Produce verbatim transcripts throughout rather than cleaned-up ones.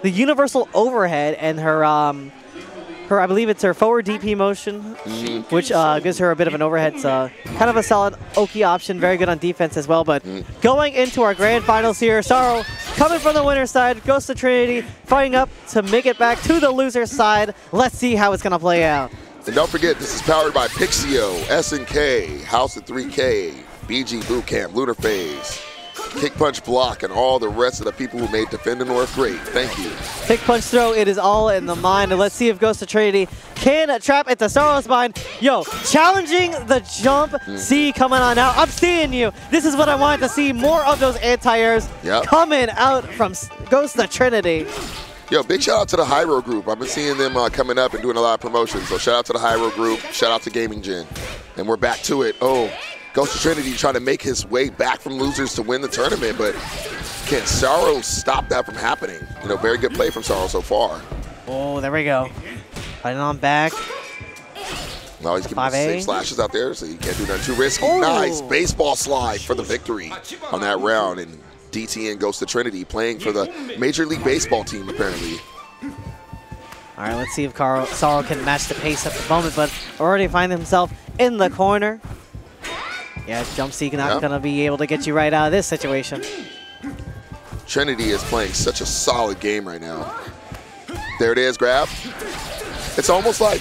The universal overhead and her, um, her I believe it's her forward D P motion, mm-hmm. which uh, gives her a bit of an overhead. So kind of a solid Oki option, very good on defense as well. But mm-hmm. going into our grand finals here, Sorrow coming from the winner's side, Ghost The Trinity fighting up to make it back to the loser's side. Let's see how it's going to play out. And don't forget, this is powered by Pixio, S N K, House of three K, B G Bootcamp, Lunar Phase, Kick Punch Block, and all the rest of the people who made Defend the North great. Thank you. Kick Punch Throw, it is all in the mind. And let's see if Ghost The Trinity can trap at the Sorrow's mind. Yo, challenging the jump. Mm. See coming on out. I'm seeing you. This is what I wanted to see. More of those anti-airs yep. coming out from Ghost The Trinity. Yo, big shout out to the Hyrule Group. I've been seeing them uh, coming up and doing a lot of promotions. So shout out to the Hyrule Group. Shout out to Gaming Gen. And we're back to it. Oh. Ghost The Trinity trying to make his way back from losers to win the tournament, but can Sorrow stop that from happening? You know, very good play from Sorrow so far. Oh, there we go. Fighting on back. No, he's giving six slashes out there, so you can't do nothing too risky. Oh. Nice baseball slide for the victory on that round, and D T N Ghost The Trinity playing for the Major League Baseball team, apparently. All right, let's see if Carl Sorrow can match the pace at the moment, but already find himself in the corner. Yeah, jump seek not yep. going to be able to get you right out of this situation. Trinity is playing such a solid game right now. There it is, grab. It's almost like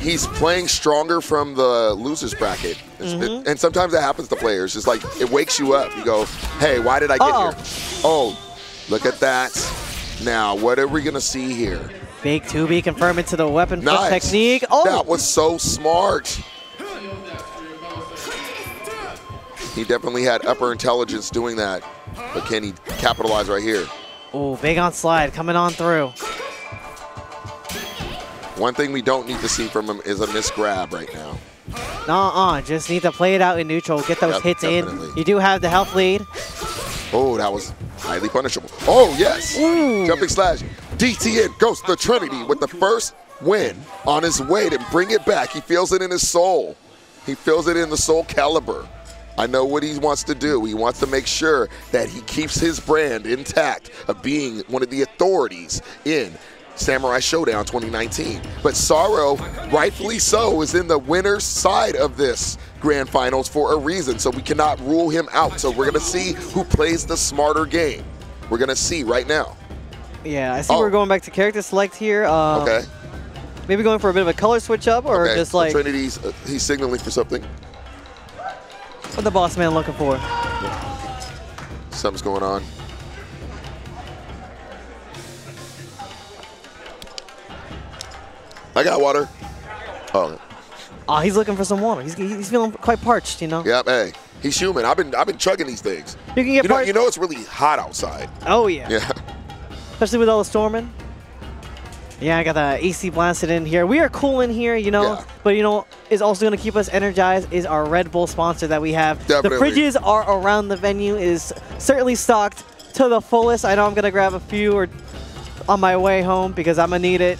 he's playing stronger from the loser's bracket. Mm-hmm. it, and sometimes that happens to players. It's like it wakes you up. You go, hey, why did I get uh-oh. here? Oh, look at that. Now, what are we going to see here? Big two B confirmed into the weapon nice. Flip technique. Oh, that was so smart. He definitely had upper intelligence doing that, but can he capitalize right here? Oh, big on slide, coming on through. One thing we don't need to see from him is a missed grab right now. Nuh-uh, just need to play it out in neutral, get those yep, hits definitely. in. You do have the health lead. Oh, that was highly punishable. Oh, yes. Ooh. Jumping slash. D T N Ghost The Trinity with the first win on his way to bring it back. He feels it in his soul. He feels it in the soul caliber. I know what he wants to do. He wants to make sure that he keeps his brand intact of being one of the authorities in Samurai Showdown twenty nineteen. But Sorrow, rightfully so, is in the winner's side of this grand finals for a reason, so we cannot rule him out. So we're going to see who plays the smarter game. We're going to see right now. Yeah, I see oh. we're going back to character select here. Uh, okay. Maybe going for a bit of a color switch up or okay. just like... Trinity's, uh, he's signaling for something. What the boss man looking for? Something's going on. I got water. Oh. Oh, he's looking for some water. He's he's feeling quite parched, you know. Yep, hey, he's human. I've been I've been chugging these things. You can get you know, you know it's really hot outside. Oh yeah. Yeah. Especially with all the storming. Yeah, I got the A C blasted in here. We are cool in here, you know, yeah. but, you know, is also going to keep us energized is our Red Bull sponsor that we have. Definitely. The fridges are around the venue. It is certainly stocked to the fullest. I know I'm going to grab a few or on my way home because I'm going to need it.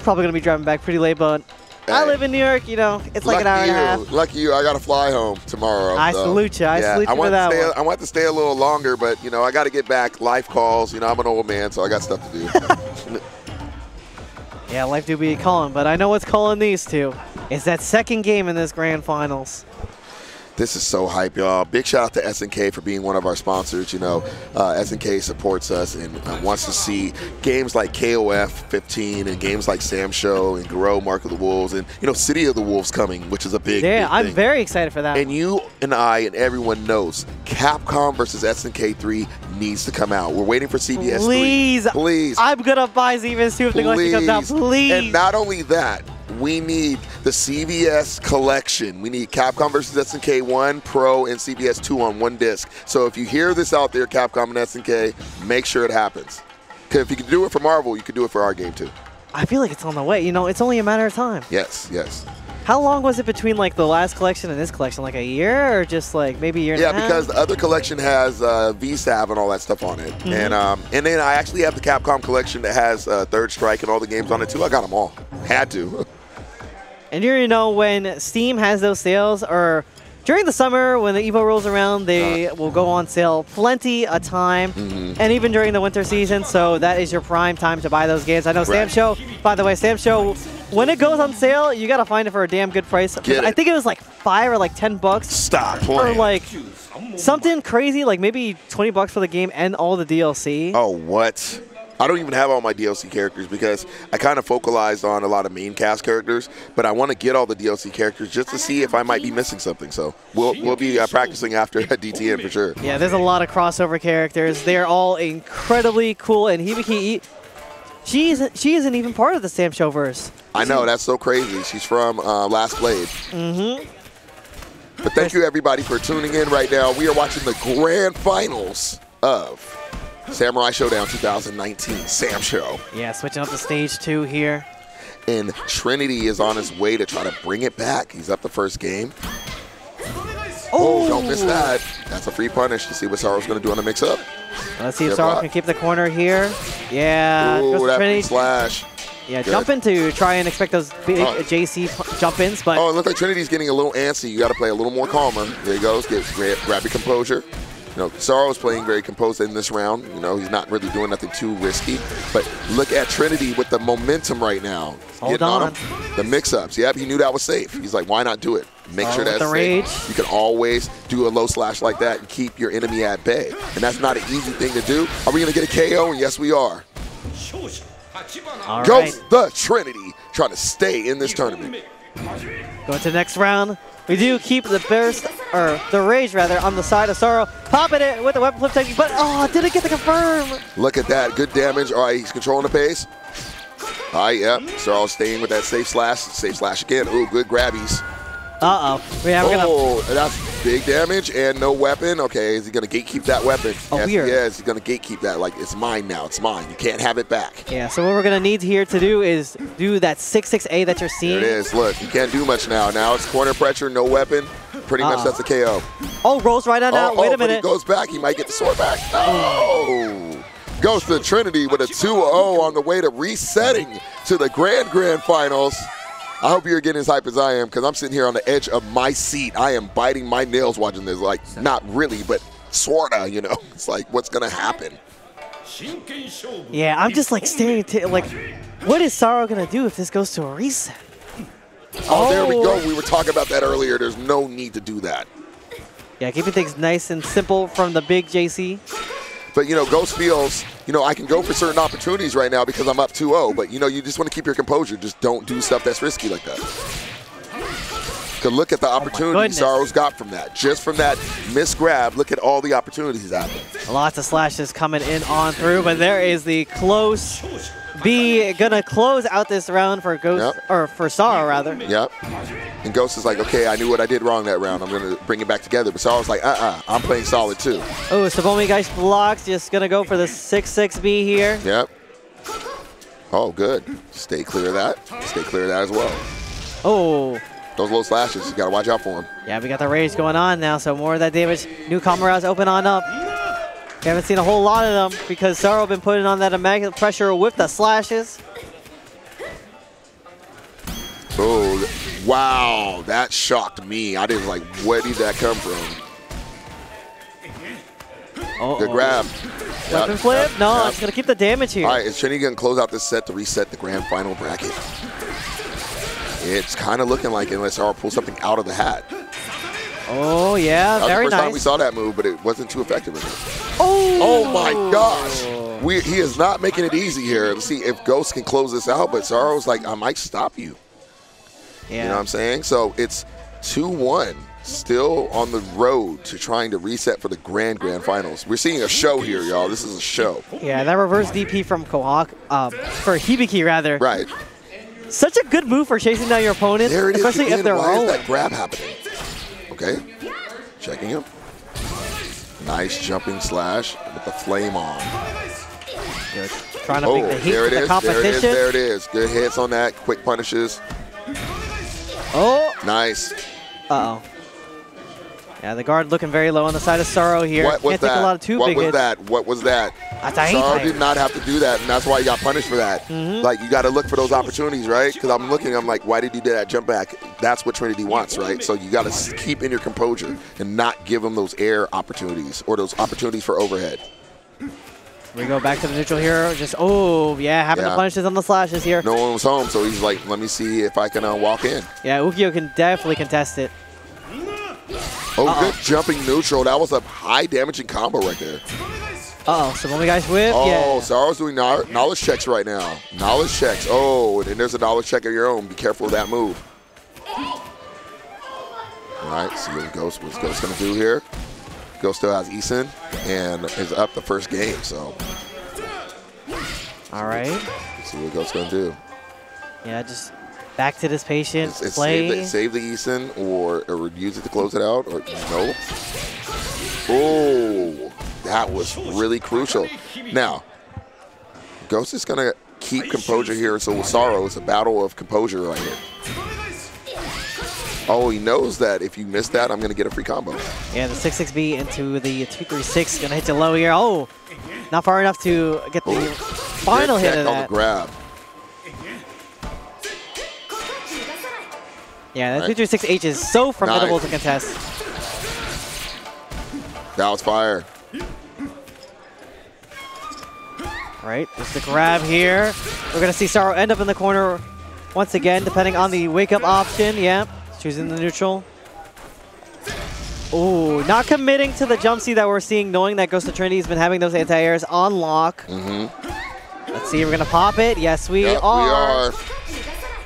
Probably going to be driving back pretty late, but hey. I live in New York, you know, it's like an hour and a half. Lucky you. I got to fly home tomorrow. I so. salute you. I yeah, salute I you for that stay, one. I want to stay a little longer, but, you know, I got to get back. Life calls. You know, I'm an old man, so I got stuff to do. Yeah, life do be calling, but I know what's calling these two. It's that second game in this grand finals. This is so hype, y'all. Big shout out to S N K for being one of our sponsors. You know, uh, S N K supports us and uh, wants to see games like K O F fifteen and games like Sam Show and Grow, Mark of the Wolves, and, you know, City of the Wolves coming, which is a big, yeah, big I'm thing. very excited for that. And one. you and I and everyone knows Capcom versus S N K three needs to come out. We're waiting for C V S Please. three. Please. I'm going to buy C V S two if the collection comes out. Please. And not only that, we need the C V S collection. We need Capcom versus S N K one, Pro, and C V S two on one disc. So if you hear this out there, Capcom and S N K, make sure it happens. Because if you can do it for Marvel, you can do it for our game too. I feel like it's on the way. You know, it's only a matter of time. Yes, yes. How long was it between like the last collection and this collection? Like a year or just like maybe a year yeah, and a half? Yeah, because the other collection has uh, V-Sav and all that stuff on it. Mm-hmm. And um, and then I actually have the Capcom collection that has uh, Third Strike and all the games on it too. I got them all. Had to. And you know, when Steam has those sales or during the summer, when the EVO rolls around, they will go on sale plenty of time, mm-hmm. and even during the winter season, so that is your prime time to buy those games. I know right. Sam Show, by the way, Sam Show, when it goes on sale, you got to find it for a damn good price. I think it was like five or like ten bucks. Stop playing. Or like something crazy, like maybe twenty bucks for the game and all the D L C. Oh, what? I don't even have all my D L C characters because I kind of focalized on a lot of main cast characters, but I want to get all the D L C characters just to see if I might be missing something. So we'll, we'll be uh, practicing after at D T N for sure. Yeah, there's a lot of crossover characters. They're all incredibly cool, and Hibiki, she isn't, she isn't even part of the Sam Showverse. I know, that's so crazy. She's from uh, Last Blade. Mm-hmm. But thank you, everybody, for tuning in right now. We are watching the grand finals of Samurai Showdown twenty nineteen, Sam Show. Yeah, switching up to stage two here. And Trinity is on his way to try to bring it back. He's up the first game. Oh, oh don't miss that. That's a free punish. Let's see what Sorrow's going to do on the mix-up. Let's see if Sorrow can keep the corner here. Yeah. Ooh, that Trinity. Slash. Yeah, good. Jump in to try and expect those big uh, J C jump-ins. But oh, it looks like Trinity's getting a little antsy. You got to play a little more calmer. There he goes. Get, grab your composure. You know, Sorrow's playing very composed in this round. You know, he's not really doing nothing too risky. But look at Trinity with the momentum right now. Hold Getting on. on him. The mix-ups. Yep, he knew that was safe. He's like, why not do it? Make uh, sure that's safe. Rage. You can always do a low slash like that and keep your enemy at bay. And that's not an easy thing to do. Are we going to get a K O? And yes, we are. All Ghost right. the Trinity trying to stay in this tournament. Going to the next round. We do keep the burst, or the rage rather, on the side of Sorrow. Popping it with the weapon flip technique, but oh, didn't get the confirm. Look at that, good damage. All right, he's controlling the pace. All right, yep. Yeah. Sorrow staying with that safe slash, safe slash again. Ooh, good grabbies. Uh-oh. Yeah, we're oh, gonna... that's big damage and no weapon. Okay, is he going to gatekeep that weapon? Oh, yes, weird. Yeah, he's going to gatekeep that. Like, it's mine now. It's mine. You can't have it back. Yeah, so what we're going to need here to do is do that six six A that you're seeing. There it is. Look, you can't do much now. Now it's corner pressure, no weapon. Pretty uh -oh. much that's a K O. Oh, rolls right on oh, out. Wait oh, a minute. But he goes back. He might get the sword back. Oh! oh. Goes to Trinity with a two oh on the way to resetting to the Grand Grand Finals. I hope you're getting as hype as I am, because I'm sitting here on the edge of my seat. I am biting my nails watching this. Like, not really, but sorta, you know? It's like, what's going to happen? Yeah, I'm just like staring, t like, what is Sorrow going to do if this goes to a reset? Oh, oh, there we go. We were talking about that earlier. There's no need to do that. Yeah, keeping things nice and simple from the big J C. But, you know, Ghost feels, you know, I can go for certain opportunities right now because I'm up two oh. But, you know, you just want to keep your composure. Just don't do stuff that's risky like that. Because look at the opportunity oh Sorrow's got from that. Just from that miss grab, look at all the opportunities out there. Lots of slashes coming in on through. But there is the close B. Going to close out this round for Ghost, yep. or for Sorrow, rather. Yep. And Ghost is like, okay, I knew what I did wrong that round. I'm going to bring it back together. But Sorrow's like, uh-uh, I'm playing solid too. Oh, Sabomi Guy's blocks. Just going to go for the six six B here. Yep. Oh, good. Stay clear of that. Stay clear of that as well. Oh. Those little slashes, you got to watch out for them. Yeah, we got the rage going on now, so more of that damage. New Kamara's open on up. We haven't seen a whole lot of them because Sorrow been putting on that immaculate pressure with the slashes. Oh, wow, that shocked me. I didn't like, where did that come from? Uh-oh. Good grab. Weapon flip? Grab, no, grab. It's going to keep the damage here. All right, is Trinity going to close out this set to reset the grand final bracket? It's kind of looking like unless Sorrow pulls something out of the hat. Oh, yeah, very nice. That was the first time we saw that move, but it wasn't too effective. Oh! Oh, my gosh. We, he is not making it easy here. Let's see if Ghost can close this out, but Sorrow's like, I might stop you. Yeah. You know what I'm saying? So it's two one, still on the road to trying to reset for the Grand Grand Finals. We're seeing a show here, y'all. This is a show. Yeah, that reverse D P from Kohak, uh, for Hibiki, rather. Right. Such a good move for chasing down your opponent, there it especially is if they're Why rolling. Is that grab happening? Okay, checking him. Nice jumping slash with the flame on. Good. Trying to oh, make the heat for the is, competition. There it is. There it is. Good hits on that. Quick punishes. Oh. Nice. Uh oh. Yeah, the guard looking very low on the side of Sorrow here. What was Can't that? Take a lot of too what big was hits. that? What was that? Sorrow did not have to do that, and that's why he got punished for that. Mm-hmm. Like, you got to look for those opportunities, right? Because I'm looking, I'm like, why did he do that jump back? That's what Trinity wants, right? So you got to keep in your composure and not give him those air opportunities or those opportunities for overhead. We go back to the neutral hero. Just, oh, yeah, having yeah. the punishes on the slashes here. No one was home, so he's like, let me see if I can uh, walk in. Yeah, Ukyo can definitely contest it. Oh, uh-oh. Good jumping neutral. That was a high-damaging combo right there. Uh-oh, so when we guys whip, oh, yeah. Oh, Sorrow's doing knowledge checks right now. Knowledge checks. Oh, and then there's a knowledge check of your own. Be careful of that move. All right, see what Ghost, what's Ghost going to do here. Ghost still has Eason and is up the first game, so. All right. Let's see what Ghost's going to do. Yeah, just... Back to this patient, it's, it's play. Save the, save the Eason or, or use it to close it out. Or, no. Oh, that was really crucial. Now, Ghost is going to keep composure here. So with Sorrow, it's a battle of composure right here. Oh, he knows that if you miss that, I'm going to get a free combo. Yeah, the six six B into the two three six. Going to hit you low here. Oh, not far enough to get the oh, final hit of that. On the grab. Yeah, that two three six H is so formidable to contest. That was fire. Right, there's the grab here. We're going to see Sorrow end up in the corner once again, depending on the wake-up option. Yeah, choosing the neutral. Oh, not committing to the jump C that we're seeing, knowing that Ghost of Trinity's been having those anti-airs on lock. Mm-hmm. Let's see, we're going to pop it. Yes, we yep, are. We are.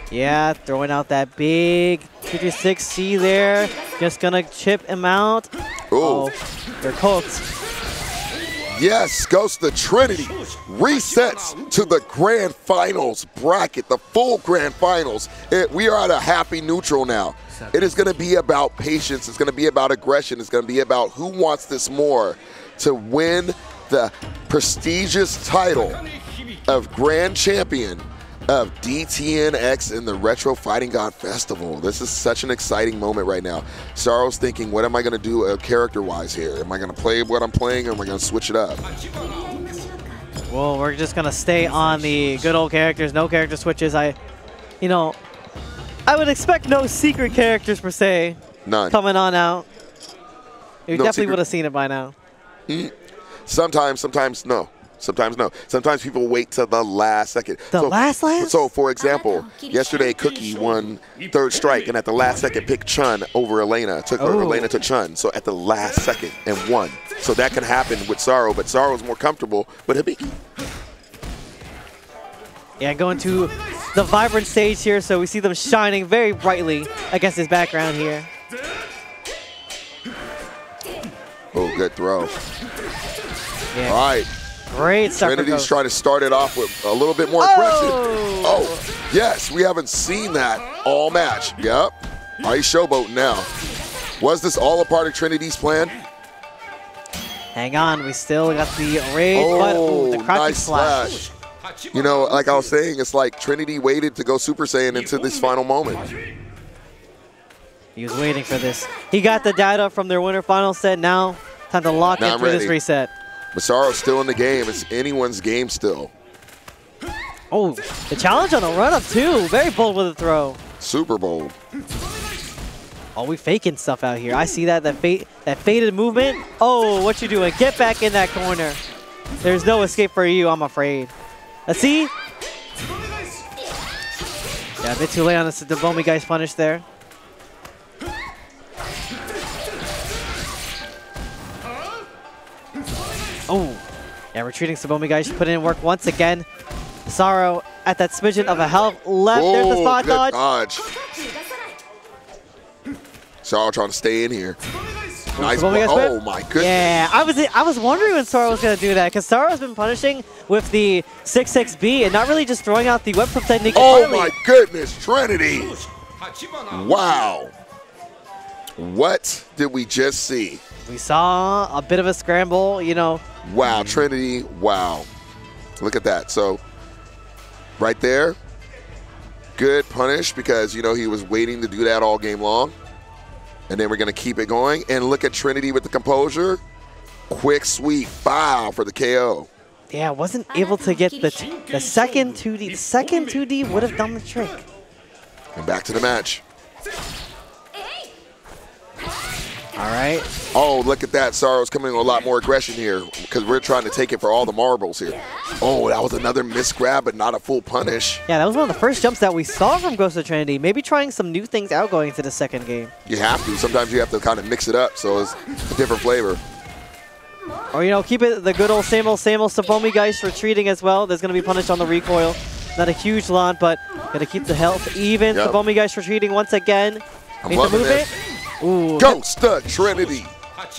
Yeah, throwing out that big two three six C there. Just gonna chip him out. Ooh. Oh, they're cooked. Yes, Ghost the Trinity resets to the grand finals bracket, the full grand finals. It, we are at a happy neutral now. It is gonna be about patience. It's gonna be about aggression. It's gonna be about who wants this more to win the prestigious title of grand champion of D T N X in the Retro Fighting God Festival. This is such an exciting moment right now. Sorrow's thinking, what am I gonna do uh, character-wise here? Am I gonna play what I'm playing or am I gonna switch it up? Well, we're just gonna stay on the good old characters, no character switches. I, you know, I would expect no secret characters per se. None. Coming on out. You no definitely would have seen it by now. Mm. Sometimes, sometimes no. Sometimes no. Sometimes people wait till the last second. The so, last last? So, for example, yesterday Cookie won Third Strike, and at the last second picked Chun over Elena. Took oh. over Elena to Chun. So at the last second and won. So that can happen with Sorrow, but Sorrow's more comfortable with Hibiki. Yeah, going to the vibrant stage here, so we see them shining very brightly against his background here. Oh, good throw. Yeah. All right. Great sucker. Trinity's trying to start it off with a little bit more oh. aggression. Oh, yes, we haven't seen that all match. Yep. Are you showboating now? Was this all a part of Trinity's plan? Hang on, we still got the raid, oh, but the crotch nice slash. slash. You know, like I was saying, it's like Trinity waited to go Super Saiyan into this final moment. He was waiting for this. He got the data from their winter final set. Now, time to lock in through this reset. Sorrow's still in the game. It's anyone's game still. Oh, the challenge on the run-up, too. Very bold with the throw. Super bold. Oh, we faking stuff out here. I see that that, fa that faded movement. Oh, what you doing? Get back in that corner. There's no escape for you, I'm afraid. Let's see. Yeah, a bit too late on this. The Bomi guys punished there. Oh, yeah, retreating Sabomi guys put in work once again. Sorrow at that smidgen of a health left. Oh, there's the spot dodge. dodge. Sorrow trying to stay in here. Nice. Oh my goodness. Yeah, I was I was wondering when Sorrow was gonna do that because Sorrow's been punishing with the six six B and not really just throwing out the web flip technique. Oh my goodness, Trinity! Wow. What did we just see? We saw a bit of a scramble, you know. Wow, Trinity, wow. Look at that. So, right there, good punish because, you know, he was waiting to do that all game long. And then we're going to keep it going. And look at Trinity with the composure. Quick sweep. Bow for the K O. Yeah, wasn't able to get the t the second two D. The second two D would have done the trick. And back to the match. All right. Oh, look at that. Sorrow's coming with a lot more aggression here because we're trying to take it for all the marbles here. Oh, that was another miss grab, but not a full punish. Yeah, that was one of the first jumps that we saw from Ghost of Trinity. Maybe trying some new things out going into the second game. You have to. Sometimes you have to kind of mix it up, so it's a different flavor. Or, you know, keep it the good old same old, same old Sabomi guys retreating as well. There's going to be punished on the recoil. Not a huge lot, but got to keep the health even. Yep. Sabomi guys retreating once again. I'm Need loving to move this. It. Ooh. Ghost the Trinity,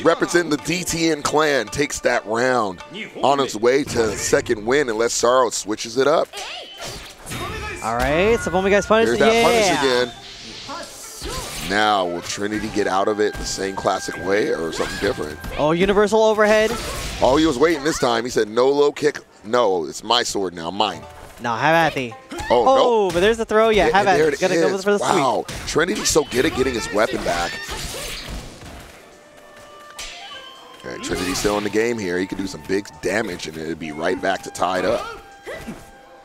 representing the D T N clan, takes that round on its way to second win unless Sorrow switches it up. All right, so Bomi guys punish. There's that yeah. punish again. Now, will Trinity get out of it the same classic way or something different? Oh, universal overhead. Oh, he was waiting this time. He said, no low kick. No, it's my sword now, mine. No, have at thee. Oh, oh nope. But there's the throw. Yeah, have at thee. Gotta go for the sweep. Wow, Trinity's so good at getting his weapon back. Okay, Trinity's still in the game here. He could do some big damage, and it'd be right back to tied up.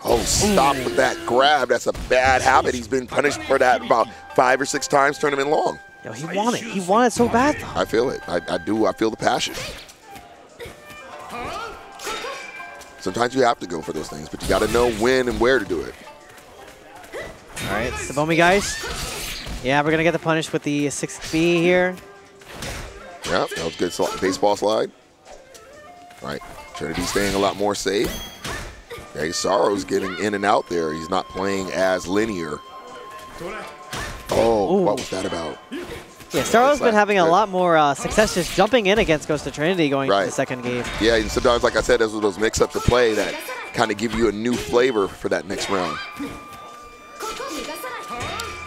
Oh, stop Ooh. with that grab. That's a bad habit. He's been punished for that about five or six times tournament long. Yo, he won it. He won it so bad, though. I feel it. I, I do. I feel the passion. Sometimes you have to go for those things, but you got to know when and where to do it. All right, Sabomi guys. Yeah, we're going to get the punish with the six B here. Yeah, that was good. Sl baseball slide. All right, Trinity's staying a lot more safe. Okay, Sorrow's getting in and out there. He's not playing as linear. Oh, Ooh. what was that about? Yeah, Sorrow's been having a lot more uh, success just jumping in against Ghost of Trinity going right. into the second game. Yeah, and sometimes, like I said, those are those mix-ups of play that kind of give you a new flavor for that next round.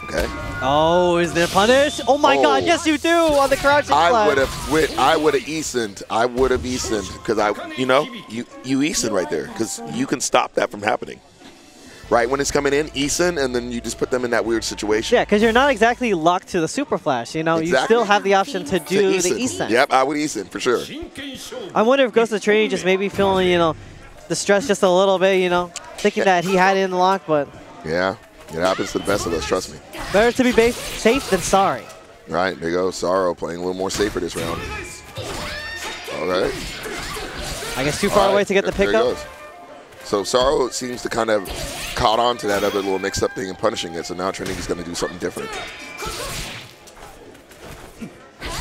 Okay. Oh, is there a punish? Oh my oh. God! Yes, you do on the crouching slide. I would have quit. I would have Easoned. I would have Easoned because I, you know, you you Eason right there because you can stop that from happening. Right when it's coming in, Eason, and then you just put them in that weird situation. Yeah, because you're not exactly locked to the super flash. You know, exactly. You still have the option to do to Eason. the Eason. Yep, I would Eason for sure. I wonder if Ghost of Trinity just maybe feeling, you know, the stress just a little bit. You know, thinking yeah. that he had it in the lock, but yeah, it happens to the best of us. Trust me. Better to be base safe than sorry. Right, there goes Sorrow playing a little more safer this round. All right. I guess too far right. away to get the pickup. So Sorrow seems to kind of caught on to that other little mix-up thing and punishing it, so now Trinity's going to do something different.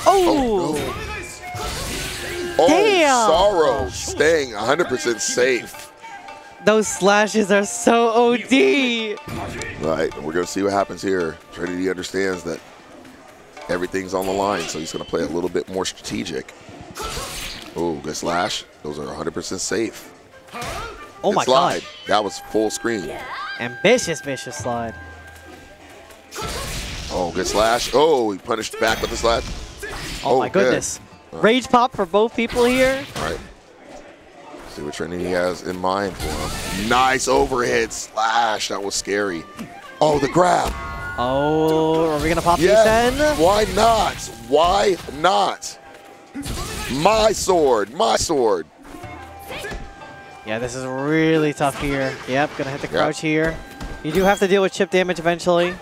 Oh! Oh, no. Damn. Oh, Sorrow staying one hundred percent safe. Those slashes are so O D. Right, and we're going to see what happens here. Trinity understands that everything's on the line, so he's going to play a little bit more strategic. Oh, good slash. Those are one hundred percent safe. Oh my slide. God. That was full screen. Ambitious, vicious slide. Oh, good slash. Oh, he punished back with the slide. Oh, oh my good. goodness. Rage pop for both people here. All right. See what Trinity has in mind for him. Nice overhead slash. That was scary. Oh, the grab. Oh, are we going to pop yeah. these in? Why not? Why not? My sword. My sword. Yeah, this is really tough here. Yep, gonna hit the crouch yep. here. You do have to deal with chip damage eventually.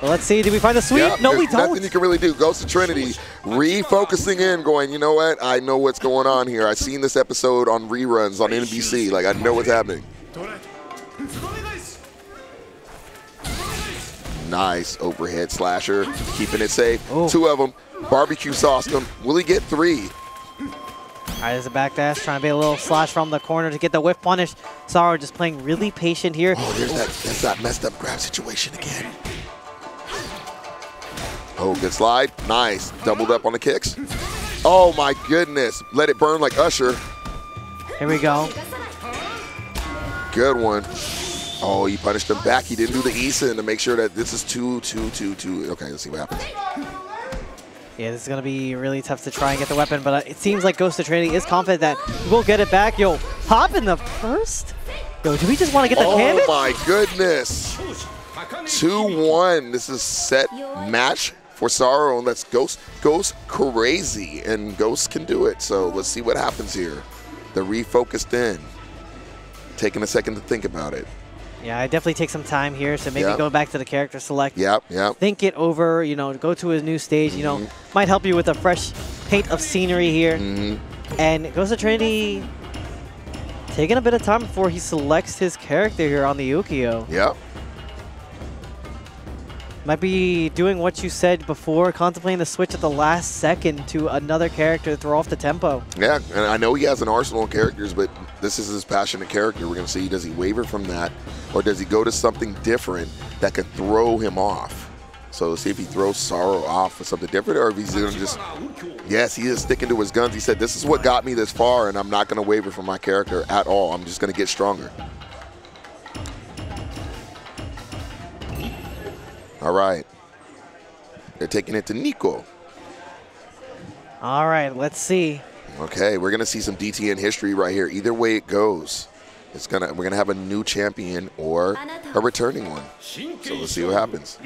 But let's see, did we find a sweep? Yep, no, we don't. Nothing you can really do. Ghost of Trinity refocusing in, going, you know what? I know what's going on here. I've seen this episode on reruns on N B C. Like, I know what's happening. Nice overhead slasher, keeping it safe. Ooh. Two of them. Barbecue sauced them. Will he get three? All right, there's a back dash, trying to be a little slash from the corner to get the whiff punish. Sorrow just playing really patient here. Oh, there's that, that's that messed up grab situation again. Oh, good slide. Nice. Doubled up on the kicks. Oh, my goodness. Let it burn like Usher. Here we go. Good one. Oh, he punished him back. He didn't do the Eason to make sure that this is two, two, two, two. Okay, let's see what happens. Yeah, this is going to be really tough to try and get the weapon, but uh, it seems like Ghost of Trinity is confident that we'll get it back. Yo, pop in the first? Yo, do we just want to get the cannon? Oh, my goodness. two one. This is set match for Sorrow unless Ghost goes crazy, and Ghost can do it. So let's see what happens here. They're refocused in, taking a second to think about it. Yeah, I definitely take some time here, so maybe yep. go back to the character select. Yep, yep. Think it over, you know, go to a new stage, mm-hmm. you know, might help you with a fresh paint of scenery here. Mm-hmm. And Ghost of Trinity taking a bit of time before he selects his character here on the Ukyo. Yep. Might be doing what you said before, contemplating the switch at the last second to another character to throw off the tempo. Yeah, and I know he has an arsenal of characters, but this is his passionate character. We're going to see, does he waver from that, or does he go to something different that could throw him off? So see if he throws Sorrow off with something different, or if he's going to just, yes, he is sticking to his guns. He said, this is what got me this far, and I'm not going to waver from my character at all. I'm just going to get stronger. All right, they're taking it to Nico. All right, let's see. Okay, we're gonna see some D T N history right here. Either way it goes, it's gonna we're gonna have a new champion or a returning one. So let's see what happens.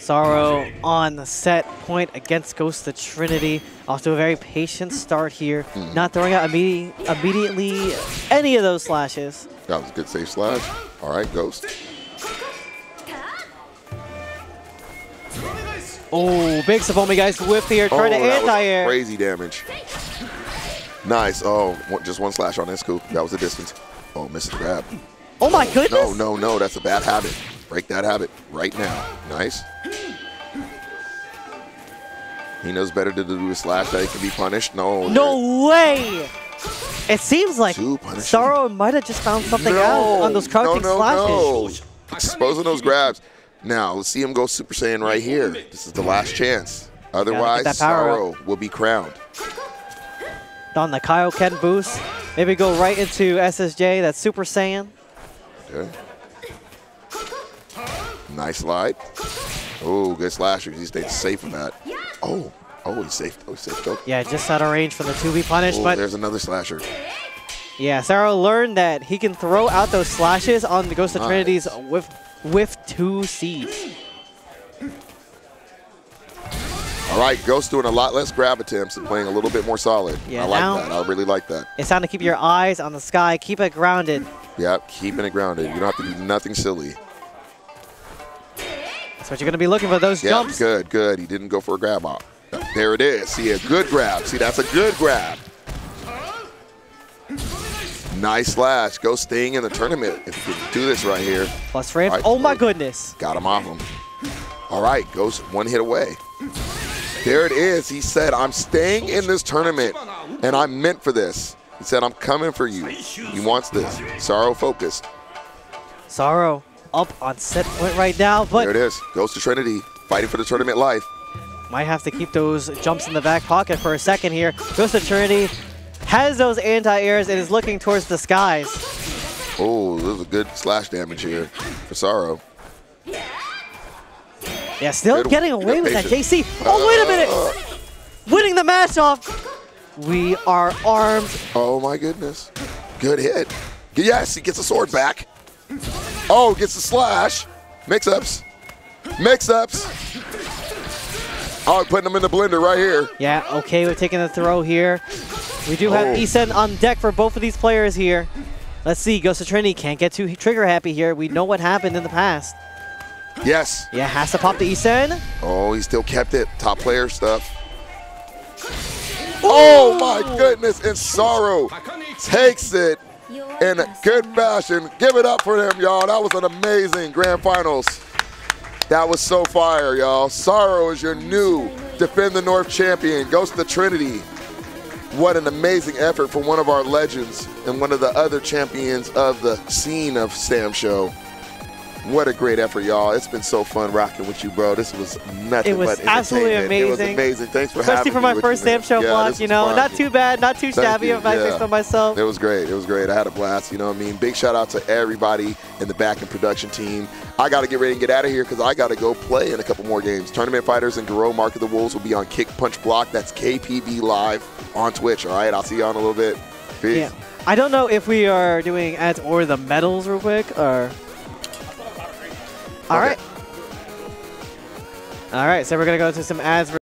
Sorrow on the set point against Ghost the Trinity. Off to a very patient start here, mm-hmm. not throwing out immedi immediately any of those slashes. That was a good safe slash. All right, Ghost. Oh, big Savomi guys whip here, trying oh, to anti-air. Crazy damage. Nice. Oh, just one slash on this scoop. That was the distance. Oh, missed the grab. Oh my goodness. No, no, no. That's a bad habit. Break that habit right now. Nice. He knows better to do a slash that he can be punished. No. No way. It seems like Sorrow might have just found something no. out on those crouching no, no, slashes. No. Exposing those grabs. Now, let's see him go Super Saiyan right here. This is the last chance. Otherwise, Sorrow will be crowned. On the Kaioken boost. Maybe go right into S S J, that's Super Saiyan. Okay. Nice slide. Oh, good slasher. He stayed safe from that. Oh, oh, he's safe. Oh, he's safe, though. Yeah, just out of range from the two B punish. Oh, but there's another slasher. Yeah, Sorrow learned that he can throw out those slashes on the Ghost of Trinity's whiff. With two C's. All right, Ghost doing a lot less grab attempts and playing a little bit more solid. Yeah, I like that. I really like that. It's time to keep your eyes on the sky. Keep it grounded. Yep, keeping it grounded. You don't have to do nothing silly. That's what you're going to be looking for, those yep, jumps. Good, good. He didn't go for a grab off. There it is. See, a good grab. See, that's a good grab. Nice slash. Go staying in the tournament if we can do this right here. Plus frame. Right, oh, my goodness. Got him off him. All right. Goes one hit away. There it is. He said, I'm staying in this tournament, and I'm meant for this. He said, I'm coming for you. He wants this. Sorrow focused. Sorrow up on set point right now. But there it is. Goes to Trinity, fighting for the tournament life. Might have to keep those jumps in the back pocket for a second here. Goes to Trinity. Has those anti-airs and is looking towards the skies. Oh, there's a good slash damage here for Sorrow. Yeah, still good, getting away with patient. That, J C. Oh, uh, wait a minute. Winning the match off. We are armed. Oh, my goodness. Good hit. Yes, he gets the sword back. Oh, gets the slash. Mix-ups. Mix-ups. Oh, putting him in the blender right here. Yeah, okay, we're taking the throw here. We do have oh. Isen on deck for both of these players here. Let's see, Ghost of Trinity can't get too trigger happy here. We know what happened in the past. Yes. Yeah, has to pop the Isen. Oh, he still kept it. Top player stuff. Ooh. Oh my goodness, and Sorrow takes it in a good fashion. Give it up for him, y'all. That was an amazing grand finals. That was so fire, y'all. Sorrow is your new Defend the North champion, Ghost of the Trinity. What an amazing effort for one of our legends and one of the other champions of the scene of Sam Show. What a great effort, y'all. It's been so fun rocking with you, bro. This was nothing but entertainment. It was absolutely amazing. It was amazing. Thanks for Especially having me. Especially for my first Sam Show block, you know. Not too bad, not too shabby if I say so myself. It was great. It was great. I had a blast, you know what I mean? Big shout out to everybody in the back and production team. I got to get ready and get out of here because I got to go play in a couple more games. Tournament Fighters and Garo Mark of the Wolves will be on Kick Punch Block. That's K P B Live on Twitch. All right, I'll see you all in a little bit. Peace. Yeah. I don't know if we are doing ads or the medals real quick or... All okay. right. All right, so we're going to go to some ads.